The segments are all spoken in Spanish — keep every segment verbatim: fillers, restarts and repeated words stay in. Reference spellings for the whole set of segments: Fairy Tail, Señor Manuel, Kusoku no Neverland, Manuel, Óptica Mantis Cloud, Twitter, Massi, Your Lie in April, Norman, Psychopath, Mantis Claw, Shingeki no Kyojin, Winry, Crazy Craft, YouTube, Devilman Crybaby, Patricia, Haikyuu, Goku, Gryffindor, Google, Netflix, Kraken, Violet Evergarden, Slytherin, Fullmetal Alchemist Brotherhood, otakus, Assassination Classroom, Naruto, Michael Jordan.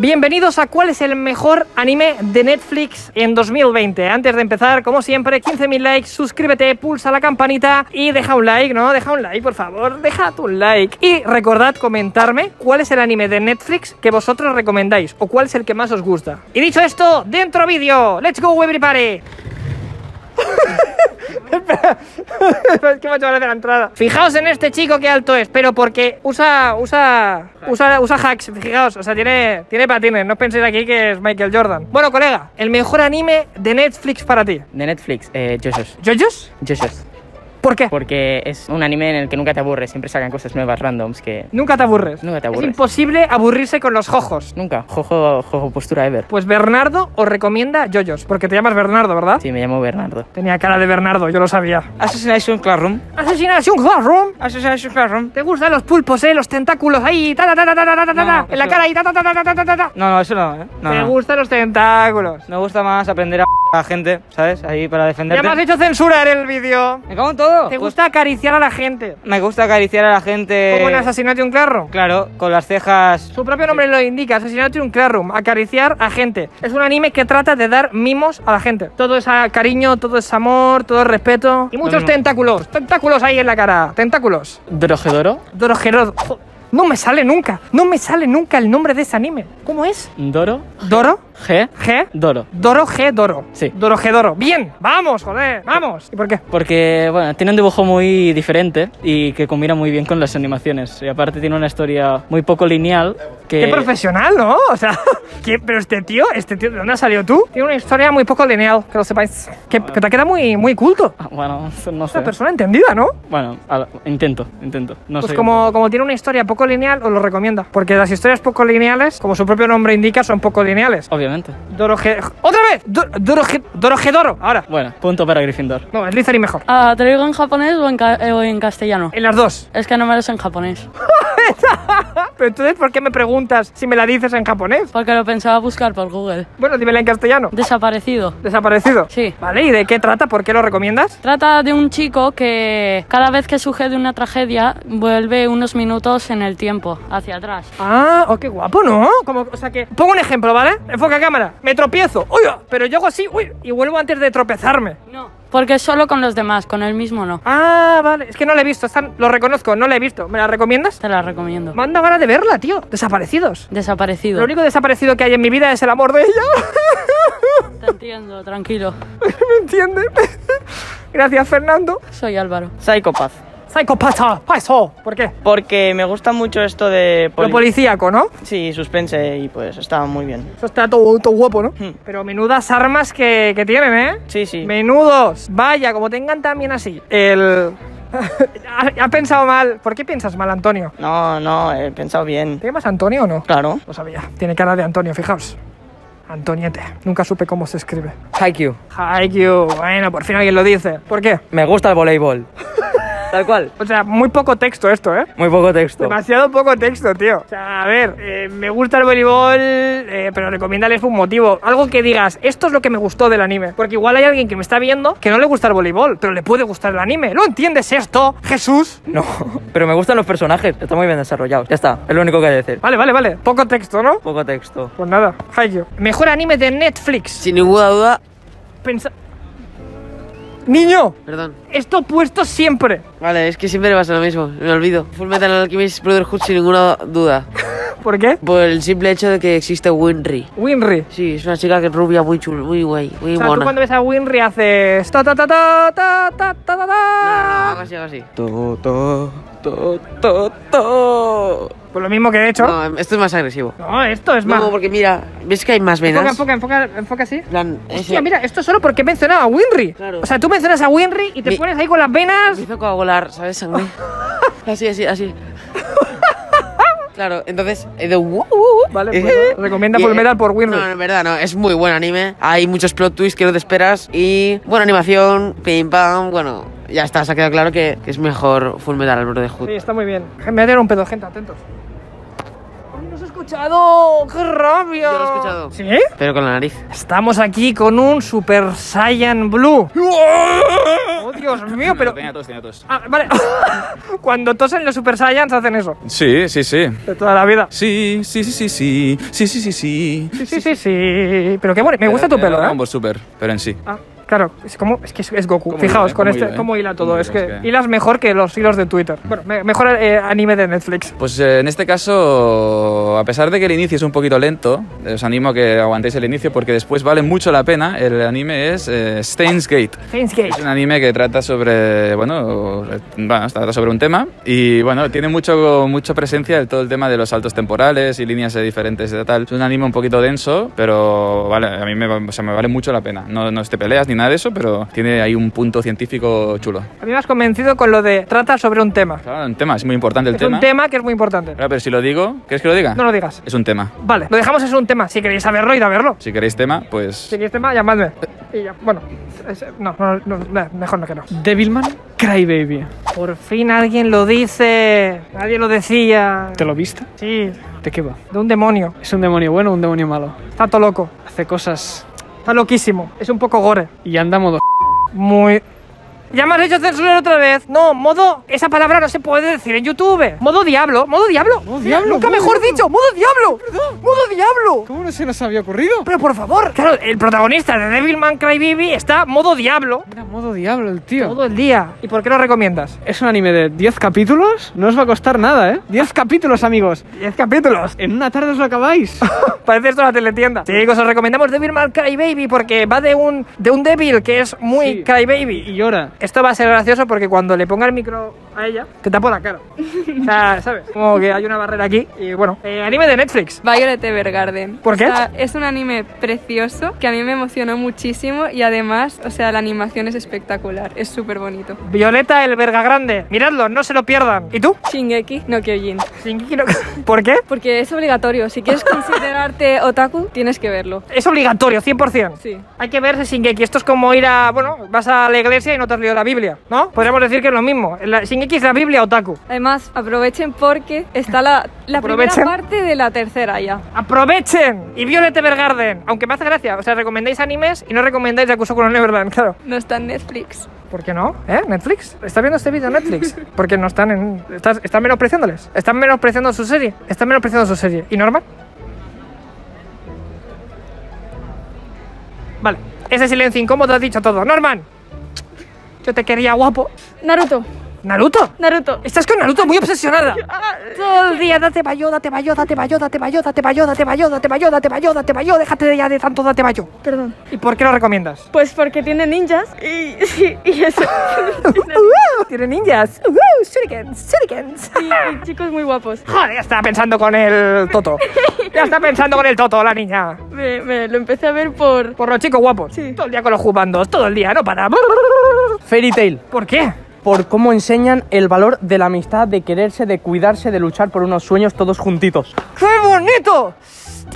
Bienvenidos a ¿Cuál es el mejor anime de Netflix en dos mil veinte? Antes de empezar, como siempre, quince mil likes, suscríbete, pulsa la campanita y deja un like, ¿no? Deja un like, por favor, deja tu like. Y recordad comentarme cuál es el anime de Netflix que vosotros recomendáis o cuál es el que más os gusta. Y dicho esto, dentro vídeo. ¡Let's go, everybody! Espera, es que me ha hecho gracia la entrada. Fijaos en este chico que alto es, pero porque usa usa usa usa hacks, fijaos, o sea, tiene tiene patines, no os penséis aquí que es Michael Jordan. Bueno, colega, el mejor anime de Netflix para ti. De Netflix, eh, Jojo's. ¿Jojo's? Jojo's. ¿Por qué? Porque es un anime en el que nunca te aburres, siempre sacan cosas nuevas, randoms, que... ¿Nunca te aburres? Nunca te aburres. Es imposible aburrirse con los jojos. Nunca, jojo, jojo, postura ever. Pues Bernardo os recomienda Jojo's, porque te llamas Bernardo, ¿verdad? Sí, me llamo Bernardo. Tenía cara de Bernardo, yo lo sabía. Assassination Classroom. Assassination Classroom. Assassination Classroom. ¿Te gustan los pulpos, eh? Los tentáculos ahí, ta ta ta ta ta ta ta ta, en la cara ahí, ta ta ta ta ta ta ta. No, no, eso no, ¿eh? Me gustan los tentáculos. Me gusta más aprender a... a la gente, ¿sabes? Ahí para defenderte. Ya me has hecho censurar el vídeo. Me cago en todo. ¿Te gusta pues... acariciar a la gente? Me gusta acariciar a la gente. ¿Como en Assassination Classroom? Claro, con las cejas. Su propio nombre sí lo indica, Assassination Classroom, acariciar a gente. Es un anime que trata de dar mimos a la gente. Todo es cariño, todo es amor, todo es respeto. Y muchos no, no. tentáculos, tentáculos ahí en la cara, tentáculos. ¿Dorohedoro? Dorohedoro. No me sale nunca, no me sale nunca el nombre de ese anime. ¿Cómo es? Doro. ¿Doro? G. G. Doro. Doro G. Doro. Sí. Dorohedoro. Bien, vamos, joder, vamos. ¿Y por qué? Porque, bueno, tiene un dibujo muy diferente y que combina muy bien con las animaciones. Y aparte tiene una historia muy poco lineal. Que... Qué profesional, ¿no? O sea, ¿qué? Pero este tío, este tío, ¿de dónde has salido tú? Tiene una historia muy poco lineal, que lo sepáis. Que, que te queda muy, muy culto. Ah, bueno, no sé. Una persona entendida, ¿no? Bueno, la... intento, intento. No pues como, como tiene una historia poco lineal, os lo recomiendo. Porque las historias poco lineales, como su propio nombre indica, son poco lineales. Obviamente. Doroge... ¡Otra vez! Dor... Doroge... Dorohedoro. Ahora. Bueno, punto para Gryffindor. No, es Slytherin mejor. Ah, ¿te lo digo en japonés o en, ca... eh, o en castellano? En las dos. Es que no me lo sé en japonés. Pero entonces, ¿por qué me preguntas si me la dices en japonés? Porque lo pensaba buscar por Google. Bueno, dímela en castellano. Desaparecido. ¿Desaparecido? Sí. Vale, ¿y de qué trata? ¿Por qué lo recomiendas? Trata de un chico que cada vez que sucede una tragedia vuelve unos minutos en el tiempo, hacia atrás. Ah, oh, qué guapo, ¿no? Como, o sea que... Pongo un ejemplo, ¿vale? Enfoca cámara. Me tropiezo. Uy, pero yo hago así, uy, y vuelvo antes de tropezarme. No. Porque solo con los demás, con él mismo no. Ah, vale. Es que no la he visto. Están... Lo reconozco, no la he visto. ¿Me la recomiendas? Te la recomiendo. Manda ganas de verla, tío. Desaparecidos. Desaparecido. Lo único desaparecido que hay en mi vida es el amor de ella. Te entiendo, tranquilo. ¿Me entiendes? Gracias, Fernando. Soy Álvaro. Psychopath. Psychopata, paso. ¿Por qué? Porque me gusta mucho esto de... Poli... Lo policíaco, ¿no? Sí, suspense y pues está muy bien. Eso está todo, todo guapo, ¿no? Hmm. Pero menudas armas que, que tienen, ¿eh? Sí, sí. Menudos. Vaya, como tengan también así. El... ha, ha pensado mal. ¿Por qué piensas mal, Antonio? No, no, he pensado bien. ¿Te llamas Antonio o no? Claro. Lo sabía. Tiene cara de Antonio, fijaos. Antoniete. Nunca supe cómo se escribe. Haikyuu. Haikyuu. Bueno, por fin alguien lo dice. ¿Por qué? Me gusta el voleibol. Tal cual. O sea, muy poco texto esto, ¿eh? Muy poco texto. Demasiado poco texto, tío. O sea, a ver, eh, me gusta el voleibol, eh, pero recomiéndales un motivo. Algo que digas, esto es lo que me gustó del anime. Porque igual hay alguien que me está viendo que no le gusta el voleibol, pero le puede gustar el anime. ¿No entiendes esto, Jesús? No, pero me gustan los personajes. Están muy bien desarrollados. Ya está, es lo único que hay que decir. Vale, vale, vale. Poco texto, ¿no? Poco texto. Pues nada, Haikyuu. Mejor anime de Netflix. Sin ninguna duda. Pensa... Niño, perdón. Esto puesto siempre. Vale, es que siempre me pasa lo mismo, me olvido. Fullmetal Alchemist Brotherhood sin ninguna duda. ¿Por qué? Por el simple hecho de que existe Winry. ¿Winry? Sí, es una chica que es rubia, muy chula, muy guay, muy o sea, mona. Tú cuando ves a Winry haces... ta ta ta ta ta ta ta ta. No, no, hago así, hago así. To, to, to, to, to. Pues lo mismo que he hecho. No, esto es más agresivo. No, esto es más... No, porque mira, ves que hay más venas. Enfoca, enfoca, enfoca, enfoca así. Plan, hostia, mira, esto es solo porque he mencionado a Winry. Claro. O sea, tú mencionas a Winry y te me... pones ahí con las venas... Me hizo coagular, ¿sabes? Sangre. Así, así, así. Claro, entonces... Eh, de, uh, uh, uh. Vale, pues, eh, recomienda Fullmetal eh, por Winry. No, en verdad, no. Es muy buen anime. Hay muchos plot twists que no te esperas. Y buena animación, pim pam, bueno... Ya está, se ha quedado claro que, que es mejor Fullmetal al Brotherhood. Sí, está muy bien. Me voy a tirar un pedo, gente, atentos. Escuchado, qué rabia. Yo lo he escuchado. ¿Sí? Pero con la nariz. Estamos aquí con un Super Saiyan Blue. ¡Oh, Dios mío! Pero... Tenía tos, tenía tos. Ah, vale. Cuando tosen los Super Saiyans hacen eso. Sí, sí, sí. De toda la vida. Sí, sí, sí, sí, sí. Sí, sí, sí, sí. Sí, sí, sí, sí. Pero qué bueno. Me gusta tu pelo, ¿eh? Super, pero en sí. Ah. Claro, es como es que es Goku. Fijaos, hila, con este, hila, ¿eh? Cómo hila todo. Hila, es que, es que hilas mejor que los hilos de Twitter. Bueno, me, mejor eh, anime de Netflix. Pues eh, en este caso, a pesar de que el inicio es un poquito lento, os animo a que aguantéis el inicio porque después vale mucho la pena. El anime es eh, Steins Gate. Steins Gate. Es un anime que trata sobre, bueno, bueno, trata sobre un tema y, bueno, tiene mucho, mucha presencia en todo el tema de los saltos temporales y líneas diferentes de tal. Es un anime un poquito denso, pero vale, a mí me, o sea, me vale mucho la pena. No, no te peleas ni nada de eso, pero tiene ahí un punto científico chulo. A mí me has convencido con lo de trata sobre un tema. Claro, un tema, es muy importante el tema. Es un tema que es muy importante. Claro, pero si lo digo, ¿quieres que lo diga? No lo digas. Es un tema. Vale, lo dejamos, es un tema. Si queréis saberlo, id a verlo. Si queréis tema, pues... Si queréis tema, llamadme. Y ya, bueno, es, no, no, no, no, mejor no que no. Devilman Crybaby. Por fin alguien lo dice. Nadie lo decía. ¿Te lo viste? Sí. ¿De qué va? De un demonio. ¿Es un demonio bueno o un demonio malo? Está todo loco. Hace cosas... Está loquísimo. Es un poco gore. Y anda modo... Muy... Ya me has hecho censurar otra vez. No, modo... Esa palabra no se puede decir en YouTube. Modo diablo. Modo diablo. Modo diablo. Nunca modo mejor diablo. dicho. Modo diablo. ¿Perdón? Modo diablo. ¿Cómo no se nos había ocurrido? Pero por favor. Claro, el protagonista de Devilman Crybaby está modo diablo. Mira, modo diablo el tío. Todo el día. ¿Y por qué lo recomiendas? Es un anime de diez capítulos. No os va a costar nada, ¿eh? diez capítulos, amigos. diez capítulos. En una tarde os lo acabáis. Parece esto la teletienda. Chicos, os recomendamos Devilman Crybaby porque va de un, de un débil que es muy sí. Crybaby. Y llora. Esto va a ser gracioso porque cuando le ponga el micro a ella, te tapo la cara. O sea, ¿sabes? Como que hay una barrera aquí y bueno. Eh, anime de Netflix. Violet Evergarden. ¿Por qué? O sea, es un anime precioso que a mí me emocionó muchísimo y además, o sea, la animación es espectacular. Es súper bonito. Violeta el verga grande. Miradlo, no se lo pierdan. ¿Y tú? Shingeki no Kyojin. Shingeki no... ¿Por qué? Porque es obligatorio. Si quieres considerarte otaku, tienes que verlo. Es obligatorio, cien por cien. Sí. Hay que verse Shingeki. Esto es como ir a... Bueno, vas a la iglesia y no te has leído la Biblia, ¿no? Podríamos decir que es lo mismo. La, Shingeki es la Biblia otaku. Además, aprovechen porque está la, la primera parte de la tercera ya. ¡Aprovechen! Y Violet Evergarden. Aunque me hace gracia. O sea, recomendáis animes y no recomendáis a Kusoku no Neverland, claro. No está en Netflix. ¿Por qué no? ¿Eh? ¿Netflix? ¿Estás viendo este vídeo Netflix? Porque no están en... Estás, están menospreciándoles. Están menospreciando su serie. Están menospreciando su serie. ¿Y Norman? Vale. Ese silencio incómodo ha dicho todo. ¡Norman! Yo te quería, guapo. Naruto. ¿Naruto? Naruto. Estás con Naruto muy obsesionada. Todo el día, date bayo, date bayo, date bayo, date bayo, date bayo, date bayo, date bayo, date bayo, date bayo, déjate ya de tanto date bayo. Perdón. ¿Y por qué lo recomiendas? Pues porque tiene ninjas y, y, y eso. Tiene ninjas. Shurikens, shurikens. Y chicos muy guapos. Joder, ya está pensando con el Toto. Ya está pensando con el Toto, la niña. Me, me lo empecé a ver por... Por los chicos guapos. Sí. Todo el día con los jubandos, todo el día, no para. Fairy Tail. ¿Por qué? Por cómo enseñan el valor de la amistad, de quererse, de cuidarse, de luchar por unos sueños todos juntitos. ¡Qué bonito!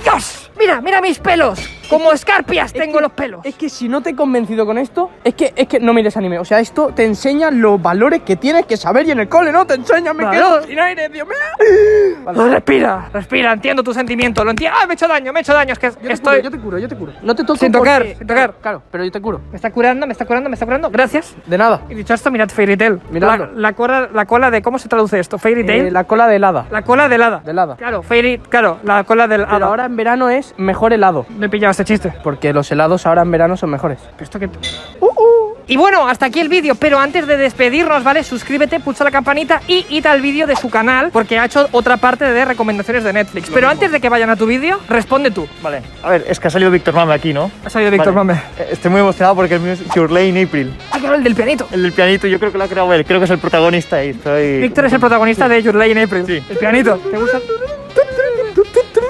¡Dios! Mira, mira mis pelos. Como escarpias tengo los pelos. Es que si no te he convencido con esto, es que, es que no mires anime. O sea, esto te enseña los valores que tienes que saber y en el cole no te enseña. Me quedo sin aire, Dios mío. Vale. Respira, respira, entiendo tu sentimiento. Lo entiendo. Ah, me he hecho daño, me he hecho daño. Es que yo estoy... Te curo, yo te curo, yo te curo. No te toques. Sin tocar, porque... sin tocar. Claro, pero yo te curo. Me está curando, me está curando, me está curando. Gracias. De nada. Y dicho esto, mirad Fairy Tail. Mirad. La, la, cola, la cola de... ¿Cómo se traduce esto? Fairy Tail. Eh, la cola de helada. La cola de helada. De helada. Claro, Fairy... Claro, la cola del helada. Ahora en verano es mejor helado. Me he pillado este chiste. Porque los helados ahora en verano son mejores. Pero esto que... Uh, uh. Y bueno, hasta aquí el vídeo. Pero antes de despedirnos, ¿vale? Suscríbete, pulsa la campanita y id al vídeo de su canal porque ha hecho otra parte de recomendaciones de Netflix. Lo Pero mismo. Antes de que vayan a tu vídeo, responde tú. Vale. A ver, es que ha salido Víctor Mame aquí, ¿no? Ha salido Víctor vale. Mame. Estoy muy emocionado porque el mío es Your Lie in April. Ah, claro, el del pianito. El del pianito, yo creo que lo ha creado él. Creo que es el protagonista y estoy... Víctor es el protagonista sí. de Your Lie in April. Sí. El pianito. ¿Te gusta?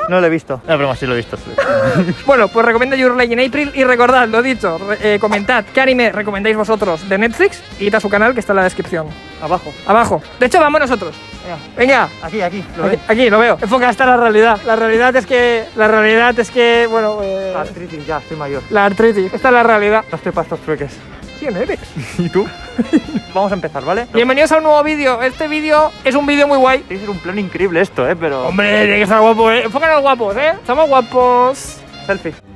No lo he visto. No, pero sí lo he visto. Sí. Bueno, pues recomiendo Your Lie in April y recordad, lo dicho, eh, comentad qué anime recomendáis vosotros de Netflix y id a su canal que está en la descripción. Abajo. Abajo. De hecho, vamos nosotros. Venga. Venga. Aquí, aquí. Lo aquí, aquí, lo veo. Enfoca hasta la realidad. La realidad es que... La realidad es que... Bueno, eh, la artritis, ya, estoy mayor. La artritis. Esta es la realidad. No estoy para estos truques. ¿Quién eres? ¿Y tú? Vamos a empezar, ¿vale? Bienvenidos a un nuevo vídeo. Este vídeo es un vídeo muy guay. Tiene que ser un plan increíble esto, ¿eh? Pero... Hombre, tiene que estar guapo, ¿eh? Enfocan a los guapos, ¿eh? Somos guapos. Selfie.